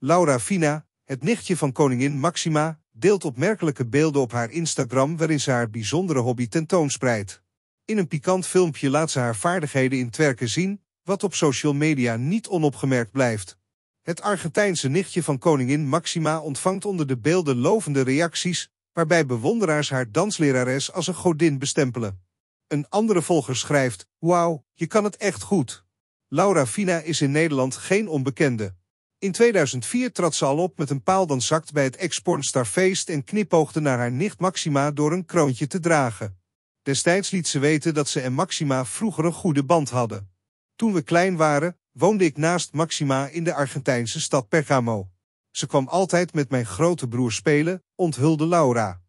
Laura Fina, het nichtje van koningin Maxima, deelt opmerkelijke beelden op haar Instagram waarin ze haar bijzondere hobby tentoonspreidt. In een pikant filmpje laat ze haar vaardigheden in twerken zien, wat op social media niet onopgemerkt blijft. Het Argentijnse nichtje van koningin Maxima ontvangt onder de beelden lovende reacties, waarbij bewonderaars haar danslerares als een godin bestempelen. Een andere volger schrijft: "Wauw, je kan het echt goed." Laura Fina is in Nederland geen onbekende. In 2004 trad ze al op met een paaldanszakt bij het Ex Porn Star feest en knipoogde naar haar nicht Maxima door een kroontje te dragen. Destijds liet ze weten dat ze en Maxima vroeger een goede band hadden. "Toen we klein waren, woonde ik naast Maxima in de Argentijnse stad Pergamo. Ze kwam altijd met mijn grote broer spelen," onthulde Laura.